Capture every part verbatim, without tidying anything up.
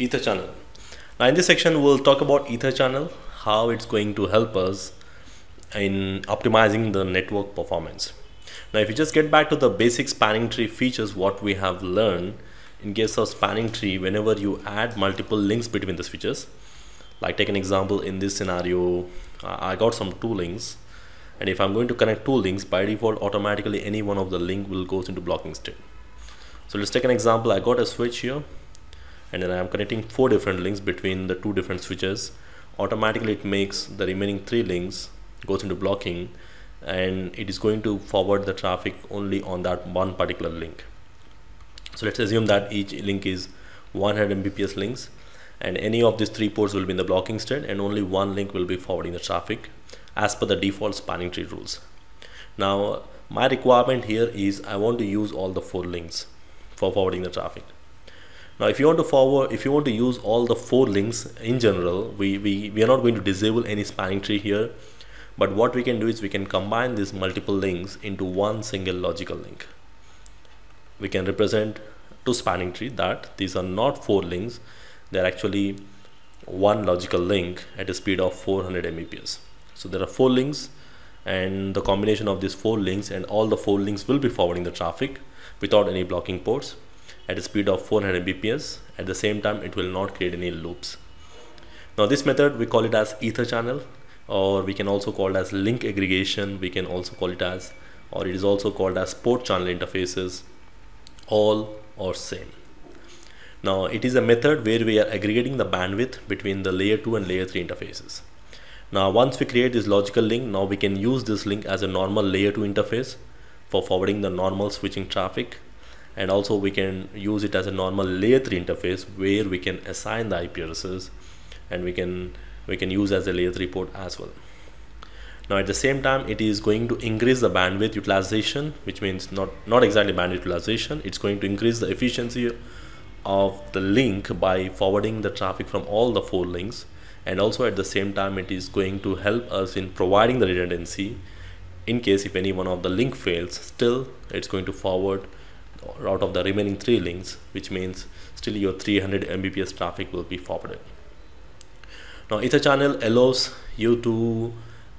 Ether channel. Now in this section we'll talk about Ether channel, how it's going to help us in optimizing the network performance. Now if you just get back to the basic spanning tree features, what we have learned in case of spanning tree, whenever you add multiple links between the switches, like take an example in this scenario, I got some two links, and if I'm going to connect two links, by default automatically any one of the link will goes into blocking state. So let's take an example, I got a switch here and then I am connecting four different links between the two different switches. Automatically it makes the remaining three links goes into blocking, and it is going to forward the traffic only on that one particular link. So let's assume that each link is one hundred megabits per second links, and any of these three ports will be in the blocking state and only one link will be forwarding the traffic as per the default spanning tree rules. Now my requirement here is I want to use all the four links for forwarding the traffic. Now if you want to forward, if you want to use all the four links in general, we, we, we are not going to disable any spanning tree here, but what we can do is we can combine these multiple links into one single logical link. We can represent to spanning tree that these are not four links, they're actually one logical link at a speed of four hundred megabits per second. So there are four links, and the combination of these four links and all the four links will be forwarding the traffic without any blocking ports at a speed of four hundred megabits per second. At the same time, it will not create any loops. Now this method, we call it as Ether channel, or we can also call it as link aggregation. We can also call it as, or it is also called as port channel interfaces, all or same. Now it is a method where we are aggregating the bandwidth between the layer two and layer three interfaces. Now once we create this logical link, now we can use this link as a normal layer two interface for forwarding the normal switching traffic, and also we can use it as a normal layer three interface where we can assign the I P addresses, and we can we can use as a layer three port as well. Now at the same time, it is going to increase the bandwidth utilization, which means not not exactly bandwidth utilization, it's going to increase the efficiency of the link by forwarding the traffic from all the four links, and also at the same time it is going to help us in providing the redundancy in case if any one of the link fails, still it's going to forward out of the remaining three links, which means still your three hundred megabits per second traffic will be forwarded. Now Ether channel allows you to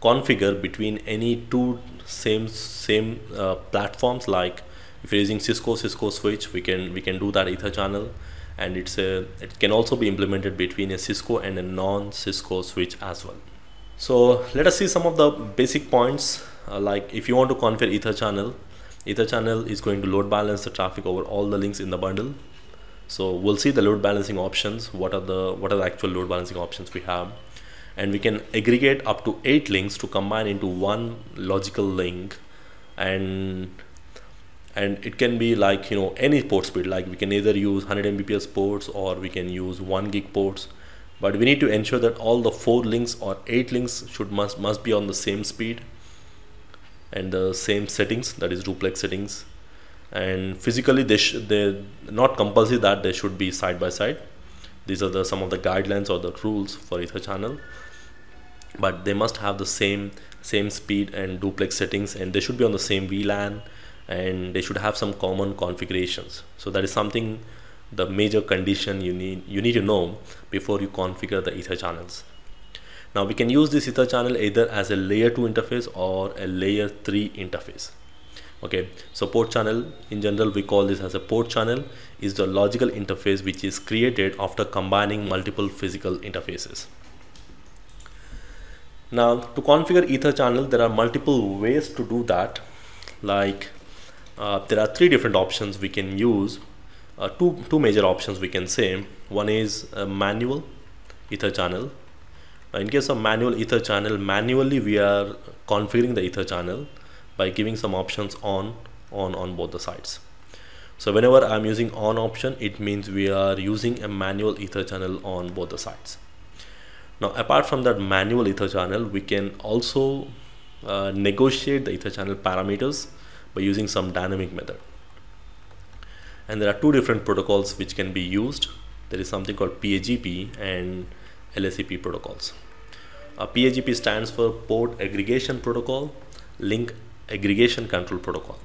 configure between any two same same uh, platforms. Like if you're using Cisco Cisco switch, we can we can do that Ether channel, and it's a it can also be implemented between a Cisco and a non-Cisco switch as well. So let us see some of the basic points. Uh, like if you want to configure Ether channel, Ether channel is going to load balance the traffic over all the links in the bundle. So we'll see the load balancing options. What are the what are the actual load balancing options we have? And we can aggregate up to eight links to combine into one logical link, and and it can be like, you know, any port speed. Like we can either use one hundred megabits per second ports or we can use one gig ports, but we need to ensure that all the four links or eight links should must must be on the same speed and the same settings, that is duplex settings, and physically they sh they're not compulsory that they should be side by side. These are the some of the guidelines or the rules for Ether channel, but they must have the same same speed and duplex settings, and they should be on the same V LAN, and they should have some common configurations. So that is something, the major condition you need you need to know before you configure the Ether channels. Now we can use this Ether channel either as a layer two interface or a layer three interface. Okay, so port channel, in general we call this as a port channel, is the logical interface which is created after combining multiple physical interfaces. Now to configure Ether channel, there are multiple ways to do that. Like uh, there are three different options we can use, uh, two, two major options we can say. One is a manual Ether channel. Now in case of manual Ether channel, manually we are configuring the Ether channel by giving some options on on on both the sides. So whenever I'm using on option, it means we are using a manual Ether channel on both the sides. Now apart from that manual Ether channel, we can also uh, negotiate the Ether channel parameters by using some dynamic method. And there are two different protocols which can be used. There is something called P A G P and L A C P protocols. Uh, P A G P stands for Port Aggregation Protocol, Link Aggregation Control Protocol.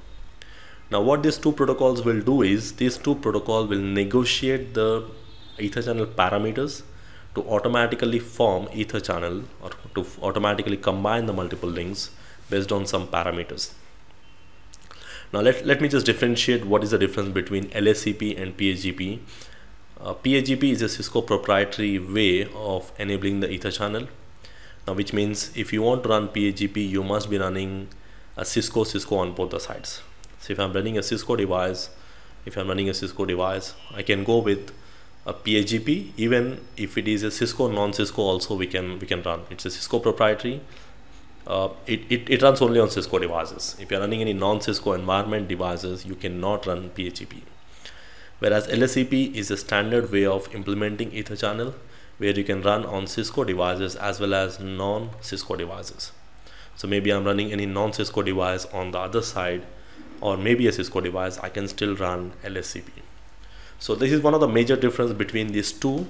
Now what these two protocols will do is, these two protocols will negotiate the ether channel parameters to automatically form ether channel or to automatically combine the multiple links based on some parameters. Now let, let me just differentiate what is the difference between L A C P and P A G P. Uh, P A G P is a Cisco proprietary way of enabling the ether channel. Now which means if you want to run P A G P, you must be running a Cisco Cisco on both the sides. So if I'm running a Cisco device, if I'm running a Cisco device, I can go with a P A G P. Even if it is a Cisco non-Cisco also we can we can run. It's a Cisco proprietary. Uh, it, it, it runs only on Cisco devices. If you're running any non-Cisco environment devices, you cannot run P A G P. Whereas L A C P is a standard way of implementing ether channel where you can run on Cisco devices as well as non-Cisco devices. So maybe I'm running any non-Cisco device on the other side, or maybe a Cisco device, I can still run L A C P. So this is one of the major difference between these two.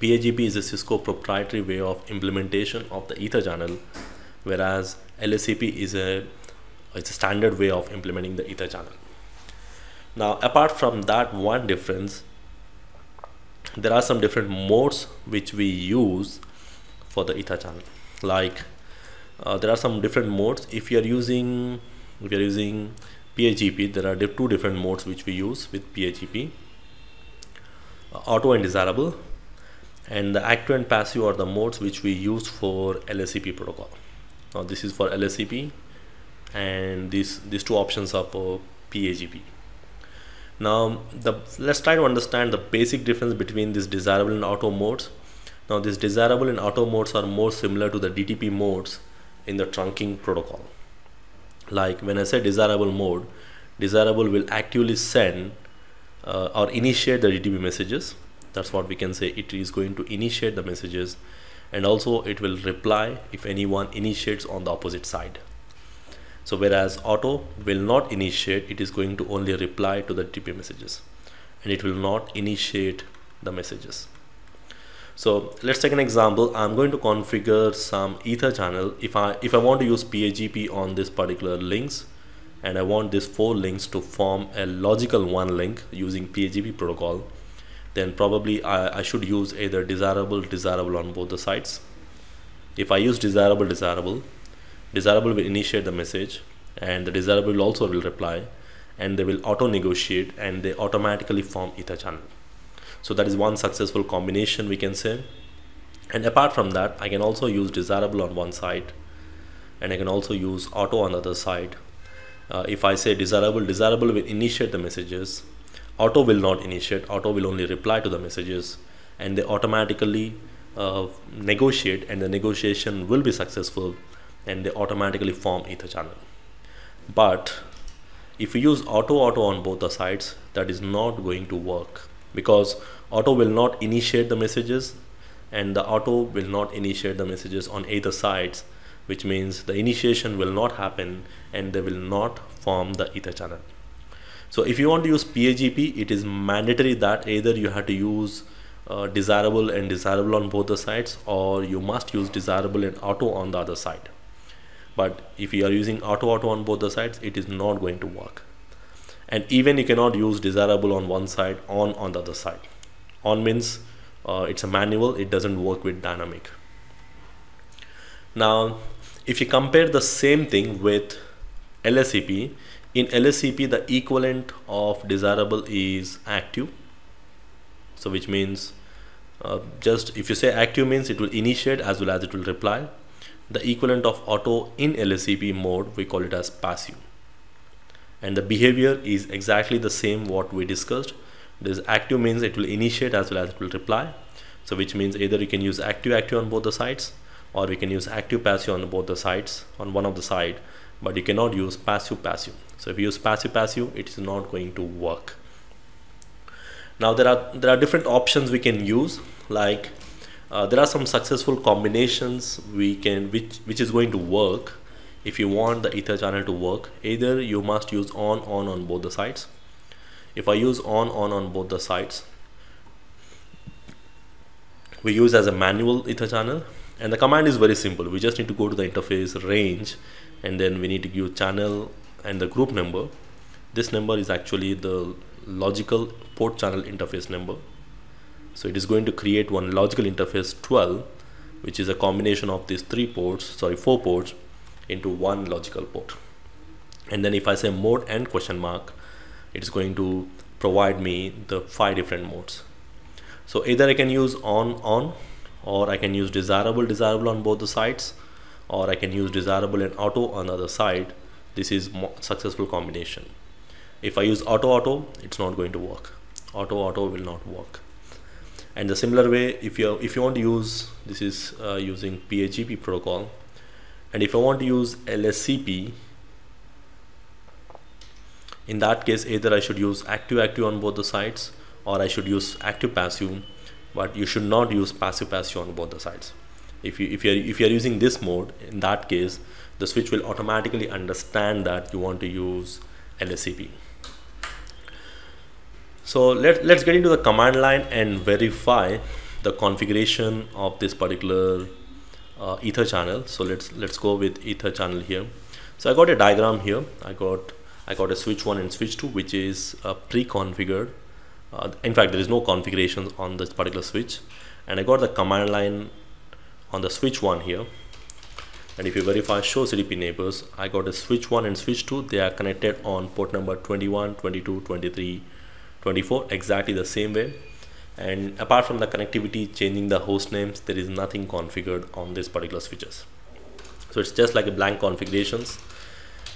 P A G P is a Cisco proprietary way of implementation of the ether channel, whereas L A C P is a, it's a standard way of implementing the ether channel. Now apart from that one difference, there are some different modes which we use for the ether channel. Like uh, there are some different modes. If you are using if you are using P A G P, there are two different modes which we use with P A G P: uh, auto and desirable, and the active and passive are the modes which we use for L A C P protocol. Now this is for L A C P, and these these two options are for P A G P. Now the let's try to understand the basic difference between these desirable and auto modes. Now these desirable and auto modes are more similar to the D T P modes in the trunking protocol. Like when I say desirable mode, desirable will actively send uh, or initiate the D T P messages. That's what we can say. It is going to initiate the messages, and also it will reply if anyone initiates on the opposite side. So whereas auto will not initiate, it is going to only reply to the D T P messages, and it will not initiate the messages. So let's take an example. I'm going to configure some ether channel. If I if I want to use P A G P on this particular links, and I want these four links to form a logical one link using P A G P protocol, then probably I, I should use either desirable, desirable on both the sides. If I use desirable, desirable, desirable will initiate the message, and the desirable also will reply, and they will auto negotiate, and they automatically form ether channel. So that is one successful combination we can say. And apart from that, I can also use desirable on one side, and I can also use auto on the other side. Uh, if I say desirable, desirable will initiate the messages. Auto will not initiate, auto will only reply to the messages, and they automatically uh, negotiate, and the negotiation will be successful, and they automatically form ether channel. But if we use auto auto on both the sides, that is not going to work, because auto will not initiate the messages, and the auto will not initiate the messages on either sides, which means the initiation will not happen, and they will not form the ether channel. So if you want to use P A G P, it is mandatory that either you have to use uh, desirable and desirable on both the sides, or you must use desirable and auto on the other side. But if you are using auto auto on both the sides, it is not going to work. And even you cannot use desirable on one side, on on the other side. On means uh, it's a manual, it doesn't work with dynamic. Now if you compare the same thing with L A C P, in L A C P the equivalent of desirable is active. So which means uh, just if you say active means it will initiate as well as it will reply. The equivalent of auto in L A C P mode we call it as passive, and the behavior is exactly the same what we discussed. This active means it will initiate as well as it will reply. So which means either you can use active active on both the sides, or we can use active passive on both the sides on one of the side, but you cannot use passive passive. So if you use passive passive, it is not going to work. Now there are there are different options we can use. Like uh, there are some successful combinations we can which which is going to work. If you want the ether channel to work, either you must use on on on both the sides. If I use on on on both the sides, we use as a manual ether channel, and the command is very simple. We just need to go to the interface range, and then we need to give channel and the group number. This number is actually the logical port channel interface number, So it is going to create one logical interface twelve, which is a combination of these three ports, sorry, four ports into one logical port. And then if I say mode and question mark, it's going to provide me the five different modes. So either I can use on on, or I can use desirable desirable on both the sides, or I can use desirable and auto on the other side. This is successful combination. If I use auto auto, it's not going to work. Auto auto will not work. And the similar way, if you if you want to use, this is uh, using P A G P protocol, and if I want to use L A C P, in that case either I should use active active on both the sides, or I should use active passive, but you should not use passive passive on both the sides. If you if you are if you are using this mode, in that case the switch will automatically understand that you want to use L A C P. So let, let's get into the command line and verify the configuration of this particular uh, ether channel. So let's let's go with ether channel here. So I got a diagram here. I got I got a switch one and switch two, which is uh, pre-configured. Uh, in fact, there is no configuration on this particular switch, and I got the command line on the switch one here. And if you verify show C D P neighbors, I got a switch one and switch two. They are connected on port number twenty-one, twenty-two, twenty-three, twenty-four, exactly the same way. And apart from the connectivity, changing the host names, there is nothing configured on this particular switches. So it's just like a blank configurations.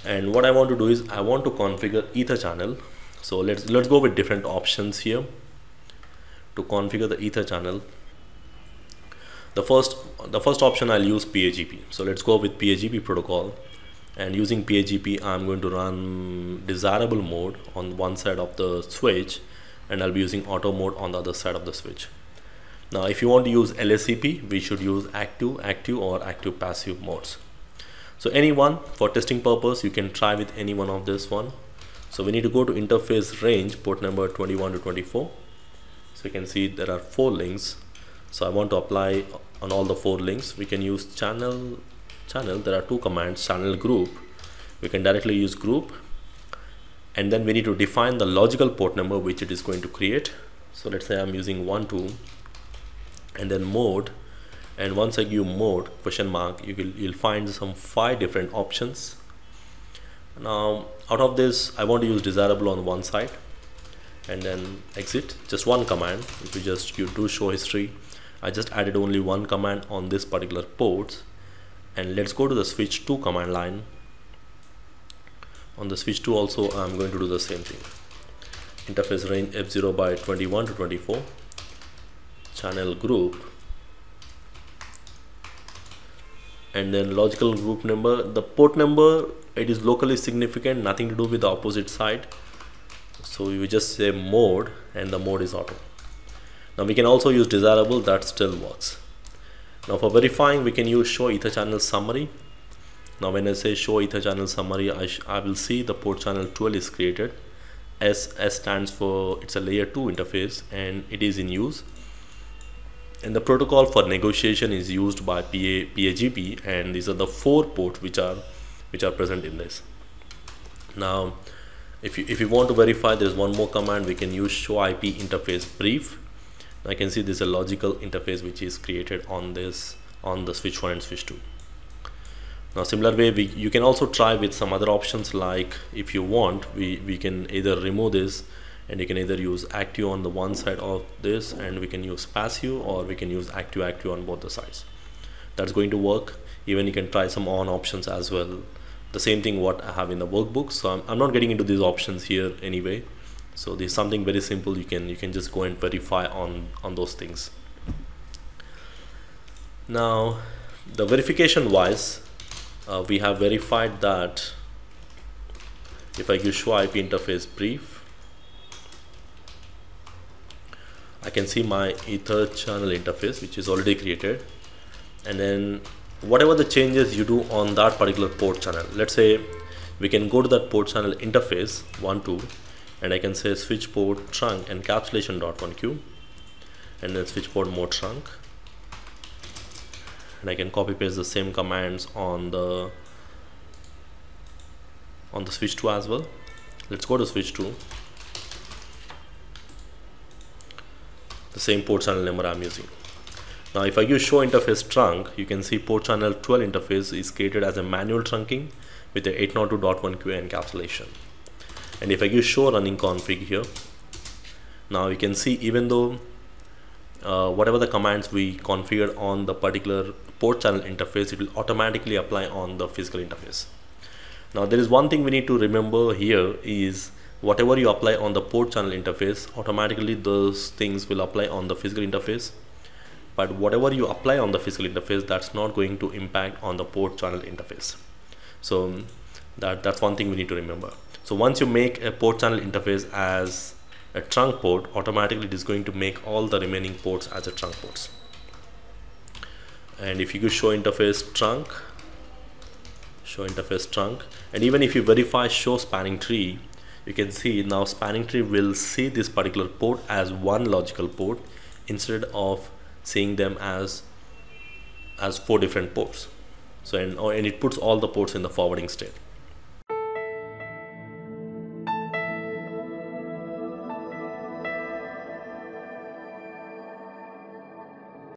And what I want to do is I want to configure ether channel. So let's let's go with different options here to configure the ether channel. The first the first option, I'll use P A G P. So let's go with P A G P protocol. And using P A G P, I'm going to run desirable mode on one side of the switch, and I'll be using auto mode on the other side of the switch. Now, if you want to use L A C P, we should use active, active or active passive modes. So any one, for testing purpose, you can try with any one of this one. So we need to go to interface range, port number twenty-one to twenty-four. So you can see there are four links. So I want to apply on all the four links. We can use channel channel there are two commands, channel group. We can directly use group, and then we need to define the logical port number which it is going to create. So let's say I'm using one two, and then mode, and once I give mode question mark, you will you'll find some five different options. Now out of this, I want to use desirable on one side, and then exit, just one command. If you just you do show history, I just added only one command on this particular port. And let's go to the switch two command line. On the switch two also, I'm going to do the same thing. Interface range F zero by twenty-one to twenty-four, channel group, and then logical group number. The port number, it is locally significant, nothing to do with the opposite side. So you just say mode, and the mode is auto. Now we can also use desirable, that still works. Now for verifying, we can use show ether channel summary. Now when I say show ether channel summary, I, sh I will see the port channel twelve is created. S, S stands for, it's a layer two interface, and it is in use. And the protocol for negotiation is used by P A G P, and these are the four ports which are which are present in this. Now if you, if you want to verify, there's one more command. We can use show I P interface brief. I can see there's a logical interface which is created on this on the switch one and switch two. Now similar way, we, you can also try with some other options, like if you want, we, we can either remove this, and you can either use active on the one side of this, and we can use passive, or we can use active active on both the sides. That's going to work. Even you can try some on options as well. The same thing what I have in the workbook. So I'm, I'm not getting into these options here anyway. So there's something very simple, you can you can just go and verify on on those things. Now the verification wise, uh, we have verified that if I give show I P interface brief, I can see my ether channel interface which is already created, and then whatever the changes you do on that particular port channel, let's say we can go to that port channel interface one two. And I can say switch port trunk encapsulation dot one q, and then switch port mode trunk, and I can copy paste the same commands on the on the switch two as well. Let's go to switch two. the same port channel number I'm using. Now if I use show interface trunk, you can see port channel twelve interface is created as a manual trunking with the eight oh two dot one q encapsulation. And if I use show running config here, now you can see even though uh, whatever the commands we configured on the particular port channel interface, it will automatically apply on the physical interface. Now there is one thing we need to remember here is whatever you apply on the port channel interface, automatically those things will apply on the physical interface. But whatever you apply on the physical interface, that's not going to impact on the port channel interface. So that, that's one thing we need to remember. So once you make a port channel interface as a trunk port, automatically it is going to make all the remaining ports as a trunk ports. And if you show interface trunk, show interface trunk, and even if you verify show spanning tree, you can see now spanning tree will see this particular port as one logical port instead of seeing them as as four different ports. So and, and it puts all the ports in the forwarding state.